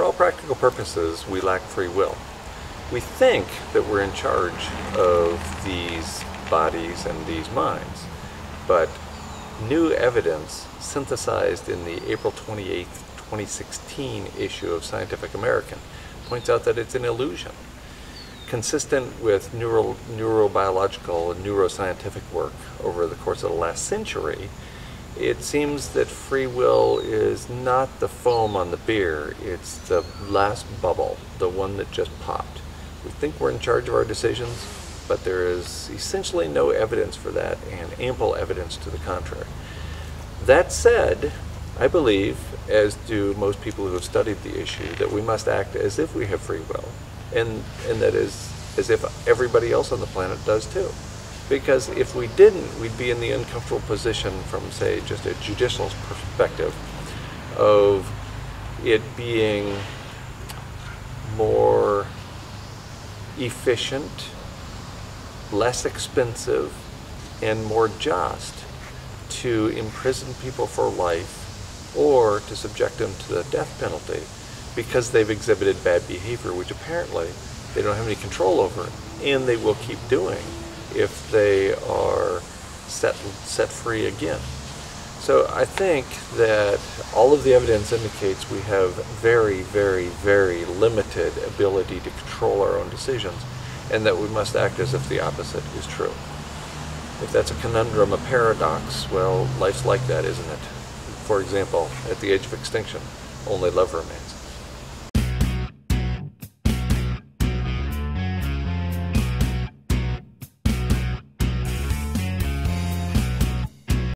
for all practical purposes, we lack free will. We think that we're in charge of these bodies and these minds, but new evidence synthesized in the April 28, 2016 issue of Scientific American points out that it's an illusion. Consistent with neurobiological and neuroscientific work over the course of the last century, it seems that free will is not the foam on the beer, it's the last bubble, the one that just popped. We think we're in charge of our decisions, but there is essentially no evidence for that and ample evidence to the contrary. That said, I believe, as do most people who have studied the issue, that we must act as if we have free will. And that is as if everybody else on the planet does too. Because if we didn't, we'd be in the uncomfortable position from, say, just a judicial perspective of it being more efficient, less expensive, and more just to imprison people for life or to subject them to the death penalty, because they've exhibited bad behavior, which apparently they don't have any control over, and they will keep doing if they are set free again. So I think that all of the evidence indicates we have very, very, very limited ability to control our own decisions, and that we must act as if the opposite is true. If that's a conundrum, a paradox, well, life's like that, isn't it? For example, at the edge of extinction, only love remains.